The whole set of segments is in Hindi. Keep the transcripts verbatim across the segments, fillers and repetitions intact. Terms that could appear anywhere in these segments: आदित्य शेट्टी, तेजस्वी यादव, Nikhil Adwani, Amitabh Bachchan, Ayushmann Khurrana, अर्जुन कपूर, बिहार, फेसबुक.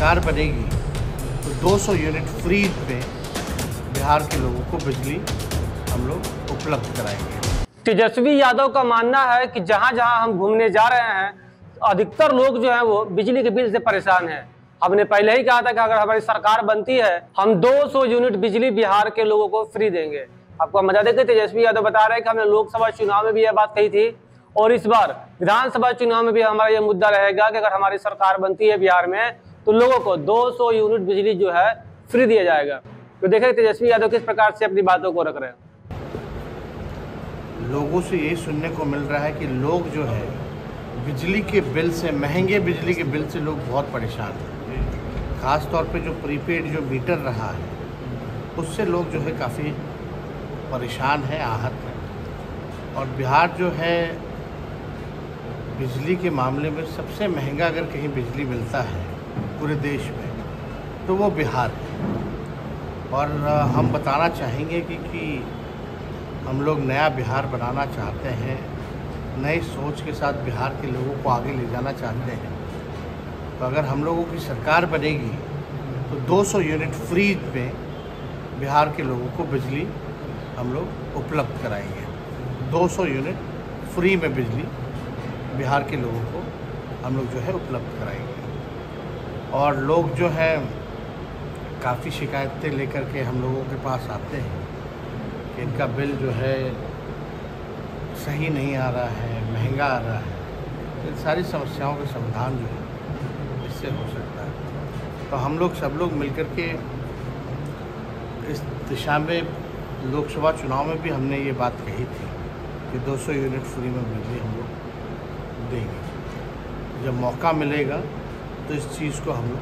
सरकार बनेगी तो दो सौ यूनिट फ्री में बिहार के लोगों को बिजली हम लोग उपलब्ध कराएंगे। तेजस्वी यादव का मानना है कि जहाँ जहाँ हम घूमने जा रहे हैं अधिकतर लोग जो हैं वो बिजली के बिल से परेशान हैं। हमने पहले ही कहा था कि अगर हमारी सरकार बनती है हम दो सौ यूनिट बिजली बिहार के लोगों को फ्री देंगे। आपको हम बता दें कि तेजस्वी यादव बता रहे हैं कि हमने लोकसभा चुनाव में भी यह बात कही थी और इस बार विधानसभा चुनाव में भी हमारा यह मुद्दा रहेगा कि अगर हमारी सरकार बनती है बिहार में तो लोगों को दो सौ यूनिट बिजली जो है फ्री दिया जाएगा। तो देखें तेजस्वी यादव किस प्रकार से अपनी बातों को रख रहे हैं। लोगों से यही सुनने को मिल रहा है कि लोग जो है बिजली के बिल से, महंगे बिजली के बिल से लोग बहुत परेशान हैं। ख़ास तौर पे जो प्रीपेड जो मीटर रहा है उससे लोग जो है काफ़ी परेशान हैं, आहत हैं। और बिहार जो है बिजली के मामले में सबसे महंगा अगर कहीं बिजली मिलता है पूरे देश में तो वो बिहार है। और हम बताना चाहेंगे कि, कि हम लोग नया बिहार बनाना चाहते हैं, नई सोच के साथ बिहार के लोगों को आगे ले जाना चाहते हैं। तो अगर हम लोगों की सरकार बनेगी तो दो सौ यूनिट फ्री में बिहार के लोगों को बिजली हम लोग उपलब्ध कराएंगे। दो सौ यूनिट फ्री में बिजली बिहार के लोगों को हम लोग जो है उपलब्ध कराएंगे। और लोग जो हैं काफ़ी शिकायतें लेकर के हम लोगों के पास आते हैं, इनका बिल जो है सही नहीं आ रहा है, महंगा आ रहा है। इन सारी समस्याओं का समाधान जो है इससे हो सकता है। तो हम लोग सब लोग मिलकर के इस दिशा में लोकसभा चुनाव में भी हमने ये बात कही थी कि दो सौ यूनिट फ्री में बिजली हम लोग देंगे। जब मौका मिलेगा तो इस चीज़ को हम लोग।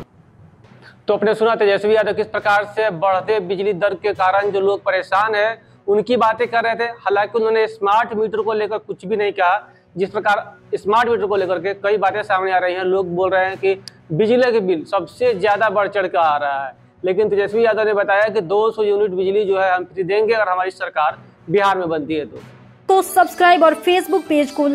तो अपने सुना तेजस्वी यादव किस प्रकार से बढ़ते बिजली दर के कारण जो लोग परेशान हैं उनकी बातें कर रहे थे। हालांकि उन्होंने स्मार्ट मीटर को लेकर कुछ भी नहीं कहा। जिस प्रकार स्मार्ट मीटर को लेकर के कई बातें सामने आ रही हैं, लोग बोल रहे हैं कि बिजली के बिल सबसे ज़्यादा बढ़ चढ़ कर आ रहा है, लेकिन तेजस्वी यादव ने बताया कि दो सौ यूनिट बिजली जो है हम फ्री देंगे अगर हमारी सरकार बिहार में बनती है तो, तो सब्सक्राइब और फेसबुक पेज को